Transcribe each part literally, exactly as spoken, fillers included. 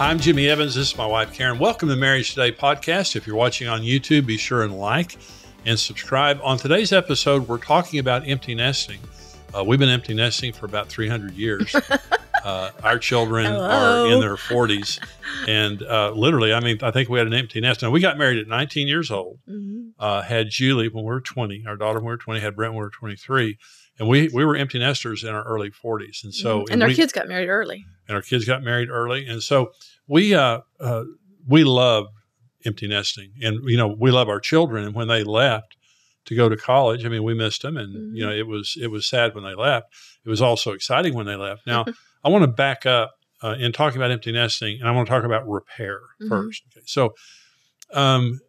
I'm Jimmy Evans. This is my wife, Karen. Welcome to Marriage Today Podcast. If you're watching on YouTube, be sure and like and subscribe. On today's episode, we're talking about empty nesting. Uh, we've been empty nesting for about three hundred years. Uh, our children Hello. Are in their forties. And uh, literally, I mean, I think we had an empty nest. Now, we got married at nineteen years old, mm-hmm. uh, had Julie when we were twenty, our daughter when we were twenty, had Brent when we were twenty-three. And we, we were empty nesters in our early forties. And so, mm-hmm. and, and our we, kids got married early. And our kids got married early. And so we, uh, uh, we love empty nesting, and, you know, we love our children. And when they left to go to college, I mean, we missed them. And, mm-hmm. you know, it was, it was sad when they left. It was also exciting when they left. Now I want to back up, uh, in talking about empty nesting, and I want to talk about repair mm-hmm. first. Okay. So, um,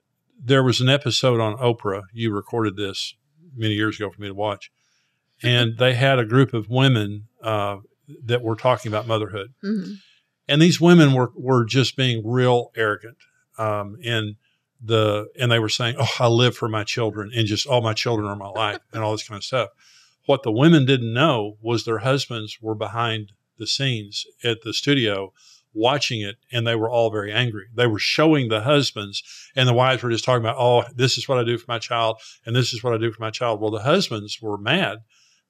there was an episode on Oprah. You recorded this many years ago for me to watch. And they had a group of women uh, that were talking about motherhood. Mm-hmm. And these women were, were just being real arrogant. Um, and the, and they were saying, oh, I live for my children, and just all my children are my life, and all this kind of stuff. What the women didn't know was their husbands were behind the scenes at the studio watching it, and they were all very angry. They were showing the husbands, and the wives were just talking about, oh, this is what I do for my child, and this is what I do for my child. Well, the husbands were mad,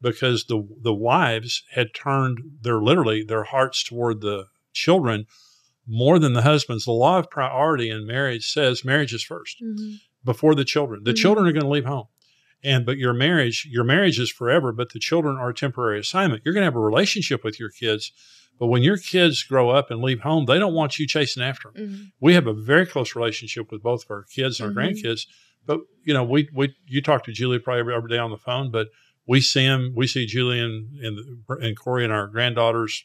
because the the wives had turned their, literally their hearts toward the children more than the husbands. The law of priority in marriage says marriage is first mm-hmm. before the children. The mm-hmm. children are going to leave home. And, but your marriage, your marriage is forever, but the children are a temporary assignment. You're going to have a relationship with your kids, but when your kids grow up and leave home, they don't want you chasing after them. Mm-hmm. We have a very close relationship with both of our kids and mm-hmm. our grandkids, but you know, we, we, you talk to Julie probably every, every day on the phone, but we see him, we see Julian and, and Corey and our granddaughters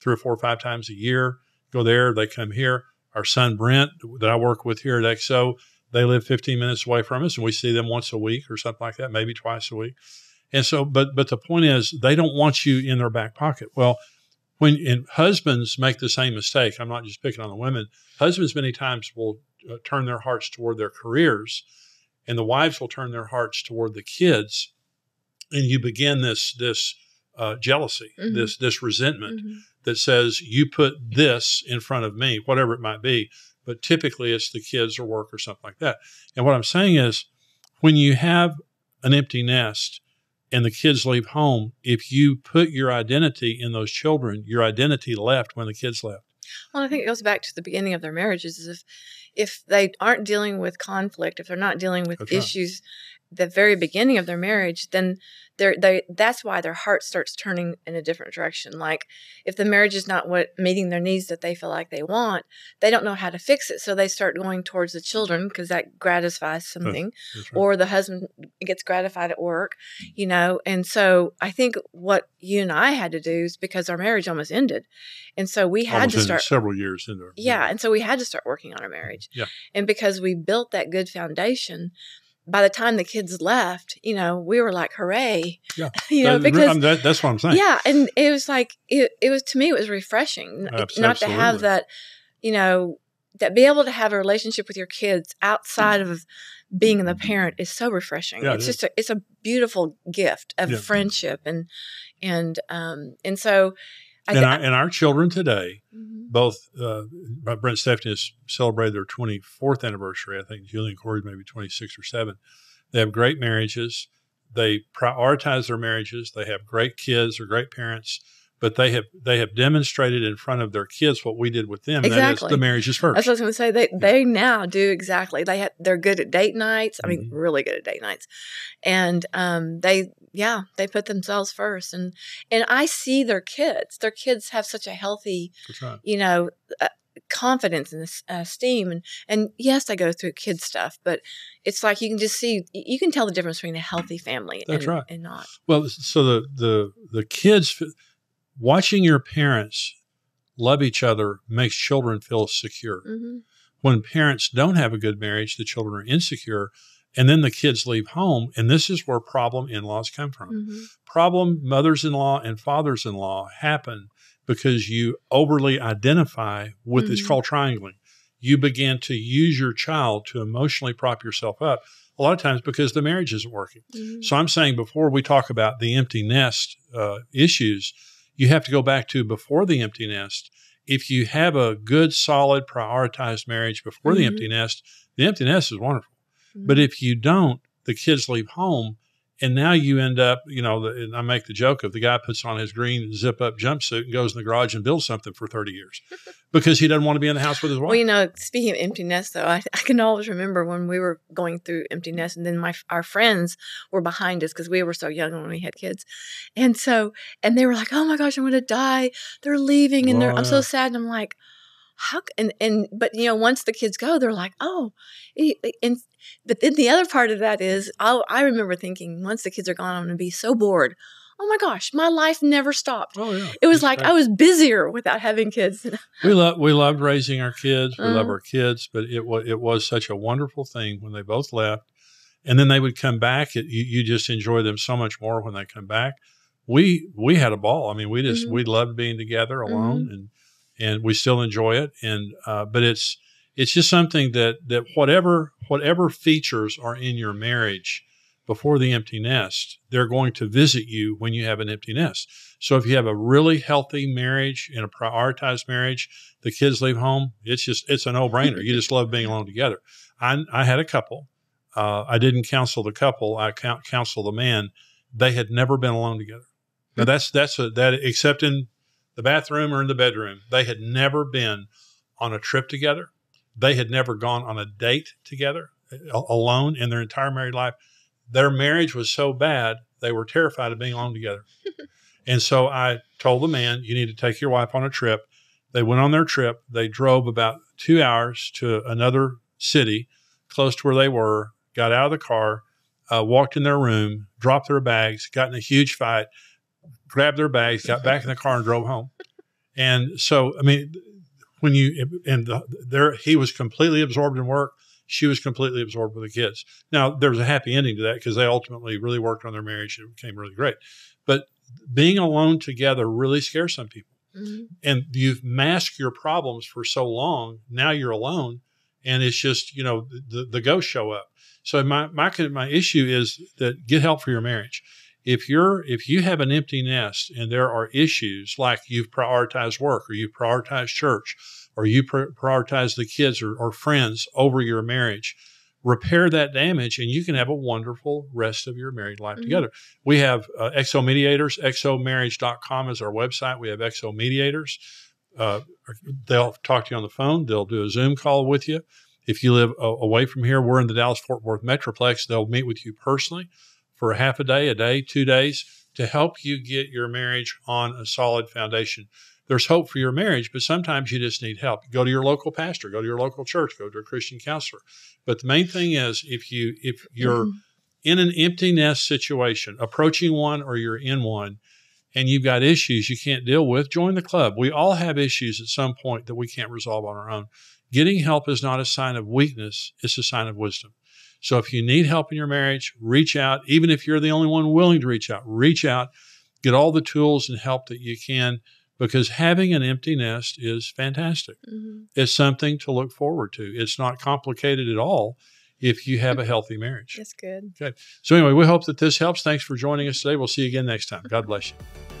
three or four or five times a year. Go there, they come here. Our son Brent, that I work with here at X O, they live fifteen minutes away from us, and we see them once a week or something like that, maybe twice a week. And so, but but the point is, they don't want you in their back pocket. Well, when and husbands make the same mistake, I'm not just picking on the women. Husbands many times will uh, turn their hearts toward their careers, and the wives will turn their hearts toward the kids. And you begin this, this, uh, jealousy, mm-hmm. this, this resentment mm-hmm. that says you put this in front of me, whatever it might be. But typically it's the kids or work or something like that. And what I'm saying is, when you have an empty nest and the kids leave home, if you put your identity in those children, your identity left when the kids left. Well, I think it goes back to the beginning of their marriages, is if, if they aren't dealing with conflict, if they're not dealing with That's issues right. the very beginning of their marriage, then they're, they, that's why their heart starts turning in a different direction. Like if the marriage is not what meeting their needs that they feel like they want, they don't know how to fix it. So they start going towards the children because that gratifies something oh, right. or the husband gets gratified at work, you know? And so I think what you and I had to do is because our marriage almost ended. And so we had almost to start several years into our yeah. marriage. And so we had to start working on our marriage. Yeah. And because we built that good foundation, by the time the kids left, you know, we were like, hooray, yeah. you know, because I mean, that, that's what I'm saying. Yeah. And it was like, it, it was, to me, it was refreshing Absolutely. Not to have that, you know, that be able to have a relationship with your kids outside of being the parent is so refreshing. Yeah, it's it just, a, it's a beautiful gift of yeah. friendship. And, and, um, and so I and, I, and our children today, mm-hmm. both uh, Brent and Stephanie has celebrated their twenty-fourth anniversary. I think Julie and Corey maybe twenty-six or seven. They have great marriages. They prioritize their marriages. They have great kids or great parents, but they have they have demonstrated in front of their kids what we did with them. Exactly. That is, the marriage is first. That's what I was going to say. They yeah. they now do exactly. They have, they're good at date nights. I mean, mm-hmm. really good at date nights, and um, they. Yeah, they put themselves first, and and I see their kids. Their kids have such a healthy, right. you know, uh, confidence and uh, esteem. And and yes, they go through kid stuff, but it's like you can just see, you can tell the difference between a healthy family That's and, right. and not. Well, so the the the kids watching your parents love each other makes children feel secure. Mm-hmm. When parents don't have a good marriage, the children are insecure. And then the kids leave home, and this is where problem in-laws come from. Mm-hmm. Problem mothers-in-law and fathers-in-law happen because you overly identify with mm-hmm. it's called triangling. You begin to use your child to emotionally prop yourself up a lot of times because the marriage isn't working. Mm-hmm. So I'm saying before we talk about the empty nest uh, issues, you have to go back to before the empty nest. if you have a good, solid, prioritized marriage before mm-hmm. the empty nest, the empty nest is wonderful. Mm-hmm. But if you don't, the kids leave home. And now you end up, you know, the, and I make the joke of the guy puts on his green zip-up jumpsuit and goes in the garage and builds something for thirty years because he doesn't want to be in the house with his wife. Well, you know, speaking of empty nest, though, I, I can always remember when we were going through empty nest, and then my our friends were behind us because we were so young when we had kids. And so, and they were like, oh, my gosh, I'm going to die. They're leaving, and well, they're, I'm so sad. And I'm like, how? And, and but, you know, once the kids go, they're like, oh, and but then the other part of that is, I, I remember thinking, once the kids are gone, I'm going to be so bored. Oh my gosh, my life never stopped. Oh, yeah. It was it's like great. I was busier without having kids. we love we loved raising our kids. We mm. love our kids, but it was it was such a wonderful thing when they both left, and then they would come back. It, you, you just enjoy them so much more when they come back. We we had a ball. I mean, we just mm-hmm. we loved being together alone, mm-hmm. and and we still enjoy it. And uh, but it's. It's just something that that whatever whatever features are in your marriage before the empty nest, they're going to visit you when you have an empty nest. So if you have a really healthy marriage and a prioritized marriage, the kids leave home. It's just it's a no-brainer. You just love being alone together. I, I had a couple. Uh, I didn't counsel the couple. I counseled the man. They had never been alone together. Now that's that's a, that except in the bathroom or in the bedroom, they had never been on a trip together. They had never gone on a date together alone in their entire married life. Their marriage was so bad, they were terrified of being alone together. And so I told the man, you need to take your wife on a trip. They went on their trip. They drove about two hours to another city close to where they were, got out of the car, uh, walked in their room, dropped their bags, got in a huge fight, grabbed their bags, got back in the car and drove home. And so, I mean, when you, and the, there, he was completely absorbed in work. She was completely absorbed with the kids. Now there was a happy ending to that because they ultimately really worked on their marriage. It became really great, but being alone together really scares some people. Mm-hmm. And you've masked your problems for so long. Now you're alone and it's just, you know, the, the ghosts show up. So my, my, my issue is that get help for your marriage. If you're, if you have an empty nest and there are issues like you've prioritized work or you've prioritized church or you pr- prioritize the kids or, or friends over your marriage, repair that damage and you can have a wonderful rest of your married life mm-hmm. together. We have uh, X O Mediators, X O Marriage dot com is our website. We have X O Mediators. Uh, they'll talk to you on the phone. They'll do a Zoom call with you. If you live uh, away from here, we're in the Dallas-Fort Worth Metroplex. They'll meet with you personally for a half a day, a day, two days to help you get your marriage on a solid foundation. There's hope for your marriage, but sometimes you just need help. Go to your local pastor, go to your local church, go to a Christian counselor. But the main thing is if you, if you're mm-hmm. in an empty nest situation, approaching one or you're in one and you've got issues you can't deal with, join the club. We all have issues at some point that we can't resolve on our own. Getting help is not a sign of weakness. It's a sign of wisdom. So if you need help in your marriage, reach out. Even if you're the only one willing to reach out, reach out, get all the tools and help that you can, because having an empty nest is fantastic. Mm-hmm. It's something to look forward to. It's not complicated at all if you have a healthy marriage. That's good. Okay. So anyway, we hope that this helps. Thanks for joining us today. We'll see you again next time. God bless you.